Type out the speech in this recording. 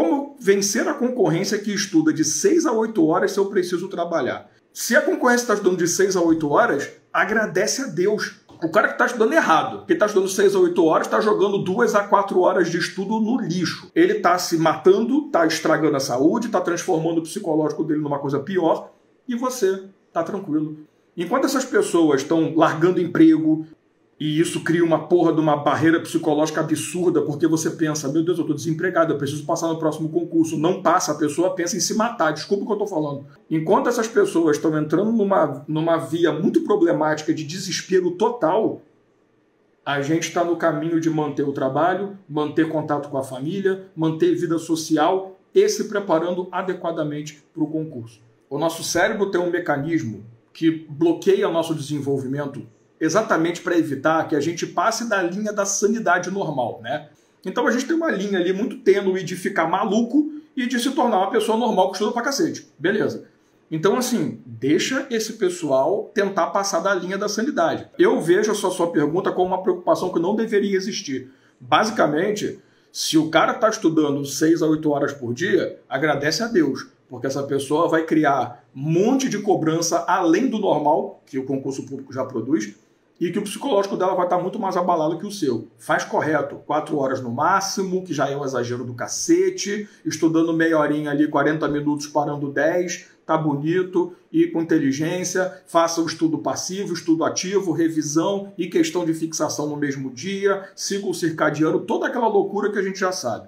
Como vencer a concorrência que estuda de 6 a 8 horas se eu preciso trabalhar? Se a concorrência está estudando de 6 a 8 horas, agradece a Deus. O cara que está estudando errado, que está estudando 6 a 8 horas, está jogando 2 a 4 horas de estudo no lixo. Ele está se matando, está estragando a saúde, está transformando o psicológico dele numa coisa pior e você está tranquilo. Enquanto essas pessoas estão largando emprego, e isso cria uma porra de uma barreira psicológica absurda, porque você pensa, meu Deus, eu estou desempregado, eu preciso passar no próximo concurso. Não passa, a pessoa pensa em se matar, desculpa o que eu estou falando. Enquanto essas pessoas estão entrando numa via muito problemática de desespero total, a gente está no caminho de manter o trabalho, manter contato com a família, manter vida social e se preparando adequadamente para o concurso. O nosso cérebro tem um mecanismo que bloqueia o nosso desenvolvimento exatamente para evitar que a gente passe da linha da sanidade normal, né? Então a gente tem uma linha ali muito tênue de ficar maluco e de se tornar uma pessoa normal que estuda pra cacete. Beleza. Então, assim, deixa esse pessoal tentar passar da linha da sanidade. Eu vejo a sua pergunta como uma preocupação que não deveria existir. Basicamente, se o cara tá estudando 6 a 8 horas por dia, agradece a Deus, porque essa pessoa vai criar um monte de cobrança além do normal, que o concurso público já produz, e que o psicológico dela vai estar muito mais abalado que o seu. Faz correto, 4 horas no máximo, que já é um exagero do cacete, estudando meia horinha ali, 40 minutos, parando 10, tá bonito, e com inteligência, faça o estudo passivo, estudo ativo, revisão e questão de fixação no mesmo dia, ciclo circadiano, toda aquela loucura que a gente já sabe.